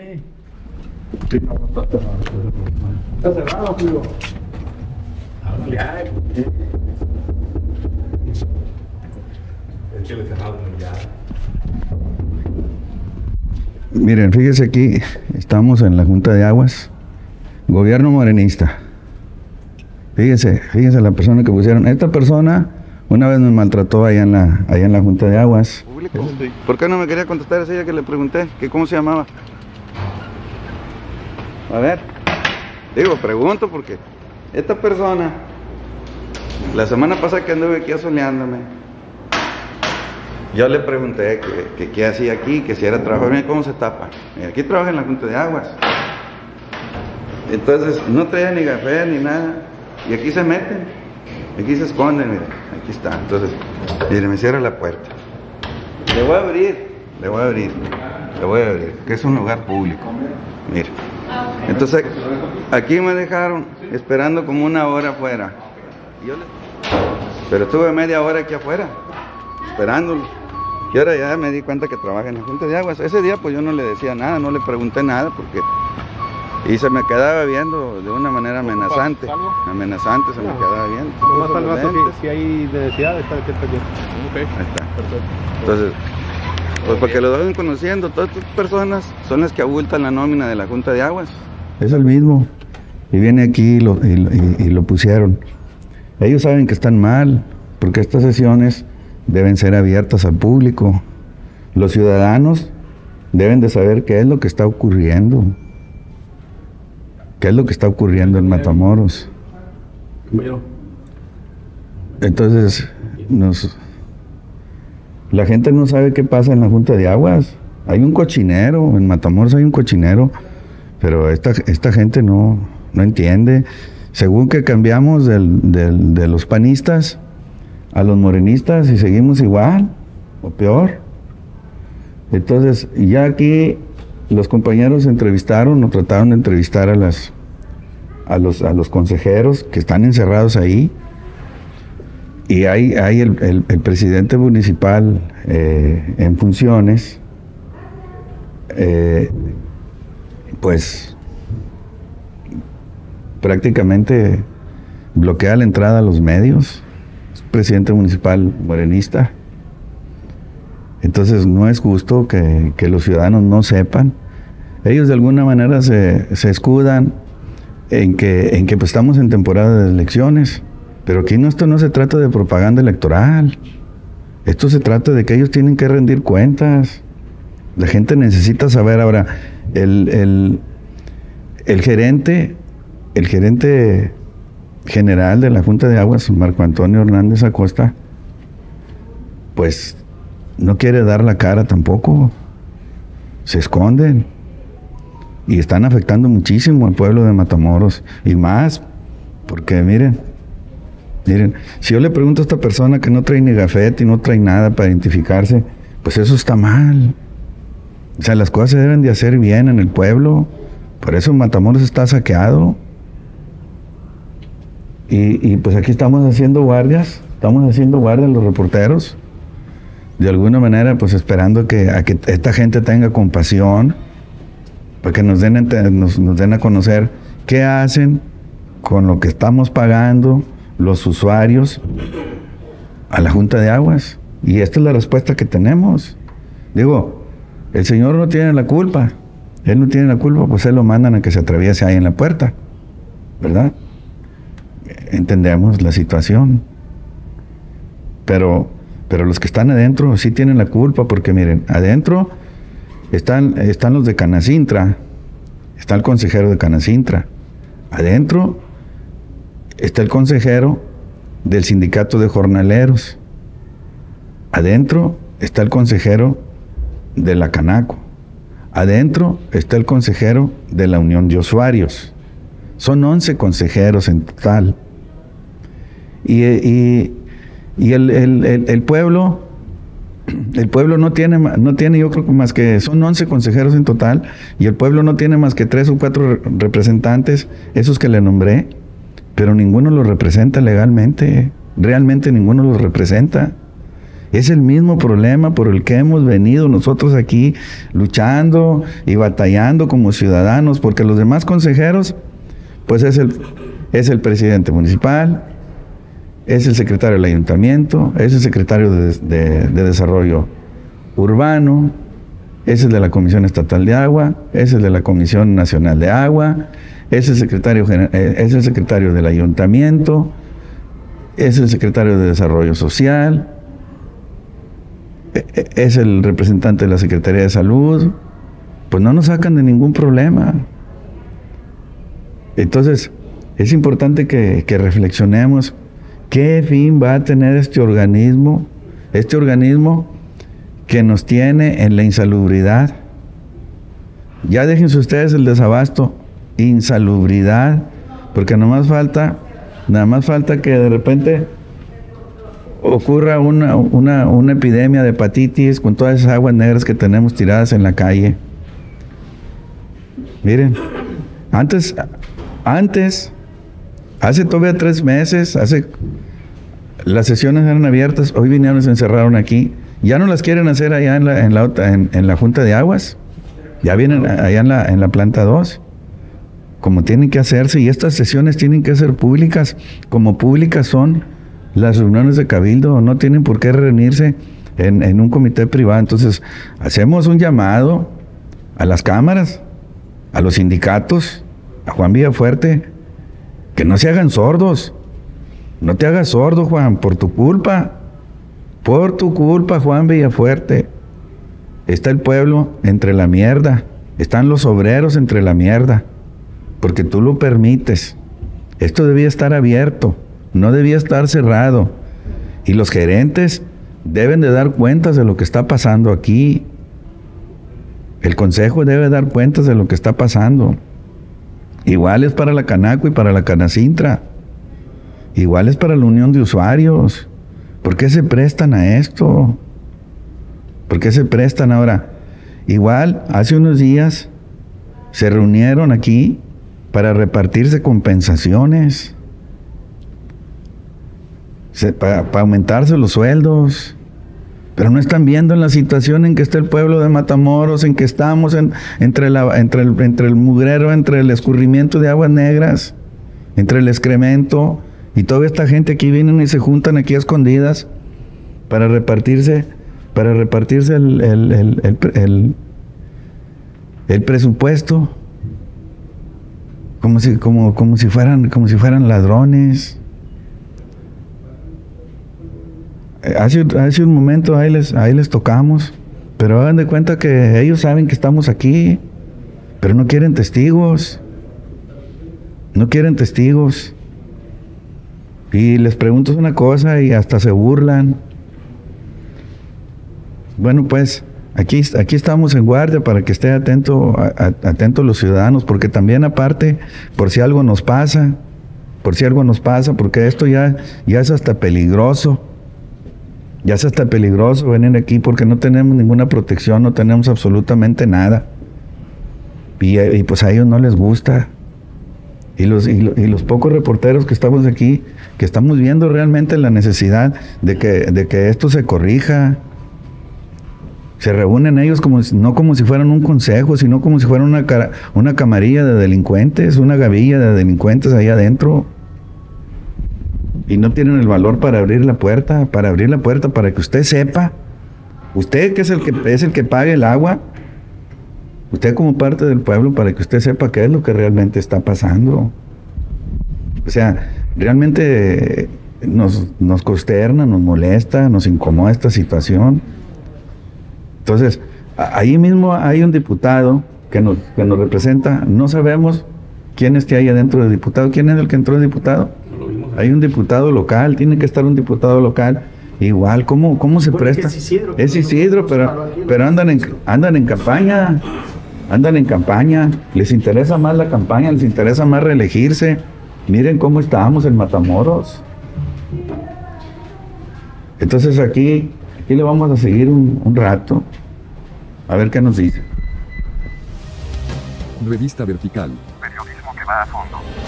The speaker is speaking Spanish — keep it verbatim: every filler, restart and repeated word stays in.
Sí. Sí, no, no está cerrado. Está cerrado, Julio. Háblale, ay, porque... Échale cerrado, ya. Miren, fíjense aquí, estamos en la Junta de Aguas, gobierno morenista. Fíjense, fíjense la persona que pusieron. Esta persona una vez nos maltrató allá en la, allá en la Junta de Aguas. ¿Por qué no me quería contestar? Es ella que le pregunté, que cómo se llamaba. A ver, digo, pregunto porque esta persona, la semana pasada que anduve aquí asoleándome, yo le pregunté que qué hacía aquí, que si era trabajador. Mira cómo se tapa. Mira, aquí trabaja en la Junta de Aguas. Entonces, no traía ni café ni nada. Y aquí se meten, aquí se esconden, miren, aquí está. Entonces, miren, me cierra la puerta. Le voy a abrir, le voy a abrir, le voy a abrir, que es un lugar público. Miren. Entonces, aquí me dejaron esperando como una hora afuera. Pero estuve media hora aquí afuera, esperándolo. Y ahora ya me di cuenta que trabaja en la Junta de Aguas. Ese día pues yo no le decía nada, no le pregunté nada porque... Y se me quedaba viendo de una manera amenazante, amenazante se me quedaba viendo. Más al rato que si hay necesidad de estar aquí. Ahí está. Perfecto. Entonces, pues para que lo vayan conociendo, todas estas personas son las que abultan la nómina de la Junta de Aguas. Es el mismo. Y viene aquí y lo, y, y, y lo pusieron. Ellos saben que están mal, porque estas sesiones deben ser abiertas al público. Los ciudadanos deben de saber qué es lo que está ocurriendo, qué es lo que está ocurriendo en Matamoros. Entonces, nos, la gente no sabe qué pasa en la Junta de Aguas. Hay un cochinero, en Matamoros hay un cochinero, pero esta, esta gente no, no entiende. Según que cambiamos del, del, de los panistas a los morenistas y seguimos igual o peor. Entonces, ya aquí... Los compañeros entrevistaron o trataron de entrevistar a, las, a, los, a los consejeros que están encerrados ahí. Y hay, hay el, el, el presidente municipal eh, en funciones, eh, pues prácticamente bloquea la entrada a los medios. Es presidente municipal morenista. Entonces no es justo que, que los ciudadanos no sepan. Ellos de alguna manera se, se escudan en que, en que pues estamos en temporada de elecciones, pero aquí no, esto no se trata de propaganda electoral, esto se trata de que ellos tienen que rendir cuentas. La gente necesita saber ahora, el, el, el gerente, el gerente general de la Junta de Aguas, Marco Antonio Hernández Acosta, pues no quiere dar la cara tampoco, se esconden y están afectando muchísimo al pueblo de Matamoros y más, porque miren, miren, si yo le pregunto a esta persona que no trae ni gafete y no trae nada para identificarse, pues eso está mal. O sea, las cosas se deben de hacer bien en el pueblo, por eso Matamoros está saqueado y, y pues aquí estamos haciendo guardias, estamos haciendo guardias los reporteros, de alguna manera pues esperando que, a que esta gente tenga compasión para que nos den, nos, nos den a conocer qué hacen con lo que estamos pagando los usuarios a la Junta de Aguas. Y esta es la respuesta que tenemos. Digo, el señor no tiene la culpa, él no tiene la culpa, pues él lo mandan a que se atraviese ahí en la puerta, ¿verdad? Entendemos la situación, pero... Pero los que están adentro sí tienen la culpa, porque miren, adentro están, están los de Canacintra, está el consejero de Canacintra, adentro está el consejero del sindicato de jornaleros, adentro está el consejero de la Canaco, adentro está el consejero de la Unión de Usuarios. Son once consejeros en total. Y... y Y el, el, el, el pueblo, el pueblo no tiene, no tiene, yo creo que más que, son once consejeros en total, y el pueblo no tiene más que tres o cuatro representantes, esos que le nombré, pero ninguno los representa legalmente, realmente ninguno los representa. Es el mismo problema por el que hemos venido nosotros aquí luchando y batallando como ciudadanos, porque los demás consejeros, pues es el, es el presidente municipal, es el secretario del ayuntamiento, es el secretario de, de, de desarrollo urbano, es el de la Comisión Estatal de Agua, es el de la Comisión Nacional de Agua, es el secretario, es el secretario del ayuntamiento, es el secretario de desarrollo social, es el representante de la Secretaría de Salud. Pues no nos sacan de ningún problema. Entonces, es importante que, que reflexionemos qué fin va a tener este organismo, este organismo que nos tiene en la insalubridad. Ya déjense ustedes el desabasto, insalubridad, porque nomás falta, nada más falta que de repente ocurra una, una, una epidemia de hepatitis con todas esas aguas negras que tenemos tiradas en la calle. Miren, antes, antes, hace todavía tres meses, hace, las sesiones eran abiertas, hoy vinieron y se encerraron aquí. Ya no las quieren hacer allá en la, en la, en, en la Junta de Aguas, ya vienen allá en la, en la planta dos, como tienen que hacerse, y estas sesiones tienen que ser públicas, como públicas son las reuniones de cabildo, no tienen por qué reunirse en, en un comité privado. Entonces, hacemos un llamado a las cámaras, a los sindicatos, a Juan Villafuerte, que no se hagan sordos. No te hagas sordo, Juan, por tu culpa. Por tu culpa, Juan Villafuerte, está el pueblo entre la mierda, están los obreros entre la mierda, porque tú lo permites. Esto debía estar abierto, no debía estar cerrado. Y los gerentes deben de dar cuentas de lo que está pasando aquí. El consejo debe dar cuentas de lo que está pasando. Igual es para la Canaco y para la Canacintra. Igual es para la Unión de Usuarios. ¿Por qué se prestan a esto? ¿Por qué se prestan ahora? Igual, hace unos días se reunieron aquí para repartirse compensaciones, se, para, para aumentarse los sueldos, pero no están viendo la situación en que está el pueblo de Matamoros, en que estamos en, entre, la, entre, el, entre el mugrero, entre el escurrimiento de aguas negras, entre el excremento. Y toda esta gente aquí vienen y se juntan aquí a escondidas para repartirse, para repartirse el, el, el, el, el, el presupuesto, como si, como, como si fueran, como si fueran ladrones. Hace, hace un momento ahí les, ahí les tocamos, pero hagan de cuenta que ellos saben que estamos aquí, pero no quieren testigos, no quieren testigos. Y les pregunto una cosa y hasta se burlan. Bueno, pues aquí, aquí estamos en guardia para que estén atentos atento los ciudadanos, porque también aparte, por si algo nos pasa, por si algo nos pasa, porque esto ya, ya es hasta peligroso, ya es hasta peligroso venir aquí porque no tenemos ninguna protección, no tenemos absolutamente nada. Y, y pues a ellos no les gusta. Y los, y, los, y los pocos reporteros que estamos aquí, que estamos viendo realmente la necesidad de que, de que esto se corrija. Se reúnen ellos como, no como si fueran un consejo, sino como si fueran una, una camarilla de delincuentes, una gavilla de delincuentes ahí adentro. Y no tienen el valor para abrir la puerta, para abrir la puerta, para que usted sepa. Usted que es el que, es el que paga el agua. Usted como parte del pueblo, para que usted sepa qué es lo que realmente está pasando. O sea, realmente nos, nos consterna, nos molesta, nos incomoda esta situación. Entonces, ahí mismo hay un diputado que nos, que nos representa. No sabemos quién es que hay adentro del diputado. ¿Quién es el que entró de diputado? Hay un diputado local, tiene que estar un diputado local. Igual, ¿cómo, cómo se presta? Es Isidro, es Isidro pero, pero andan, en, andan en campaña, andan en campaña, les interesa más la campaña, les interesa más reelegirse. Miren cómo estábamos en Matamoros. Entonces aquí, aquí le vamos a seguir un, un rato, a ver qué nos dice. Revista Vertical. Periodismo que va a fondo.